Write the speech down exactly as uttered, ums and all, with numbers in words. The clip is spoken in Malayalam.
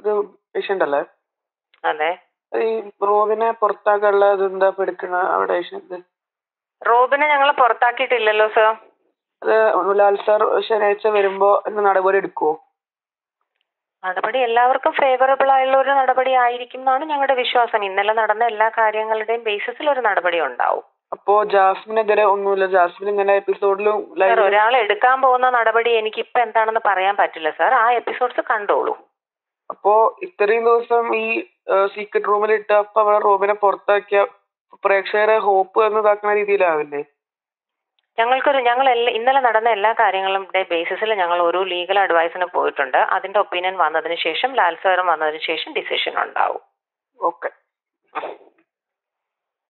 ഒരു ഇഷ്യൂ ഉണ്ടല്ലേ, അതെ, ഈ റോബിനെ പുറത്താക്കാനുള്ള എന്താ എടുക്കണ അവിടെ ഇഷ്യൂ? റോബിനെ ഞങ്ങൾ പുറത്താക്കിയിട്ടില്ലല്ലോ സർ. അത് ലാൽ സാർ ശനിയാഴ്ച വരുമ്പോ നടപടി എടുക്കുവോ? നടപടി എല്ലാവർക്കും ഫേവറബിൾ ആയുള്ള ഒരു നടപടി ആയിരിക്കും എന്നാണ് ഞങ്ങളുടെ വിശ്വാസം. ഇന്നലെ നടന്ന എല്ലാ കാര്യങ്ങളുടെയും ബേസിസിൽ ഒരു നടപടി ഉണ്ടാവും. അപ്പോ ജാസ്മിനെതിരെ ഒന്നുമില്ല, ജാസ്മിൻ ഇങ്ങനെ എപ്പിസോഡിലും ഒരാൾ എടുക്കാൻ പോകുന്ന നടപടി എനിക്ക് ഇപ്പൊ എന്താണെന്ന് പറയാൻ പറ്റില്ല സാർ. ആ എപ്പിസോഡ്സ് കണ്ടോളൂ. അപ്പോ ഇത്രയും ദിവസം ഈ സീക്രട്ട് റൂമിൽ ഇട്ട് അപ്പൊ അവളെ റോബിനെ പുറത്താക്കിയ പ്രേക്ഷകരെ ഹോപ്പ് എന്നതാക്കുന്ന രീതിയിലാവില്ലേ? ഞങ്ങൾക്കൊരു ഞങ്ങൾ എല്ലാ ഇന്നലെ നടന്ന എല്ലാ കാര്യങ്ങളുടെ ബേസിസിൽ ഞങ്ങൾ ഒരു ലീഗൽ അഡ്വൈസിന് പോയിട്ടുണ്ട്. അതിന്റെ ഒപ്പീനിയൻ വന്നതിന് ശേഷം ലാൽ സാറും വന്നതിന് ശേഷം ഡിസിഷൻ ഉണ്ടാവും. ഓക്കെ.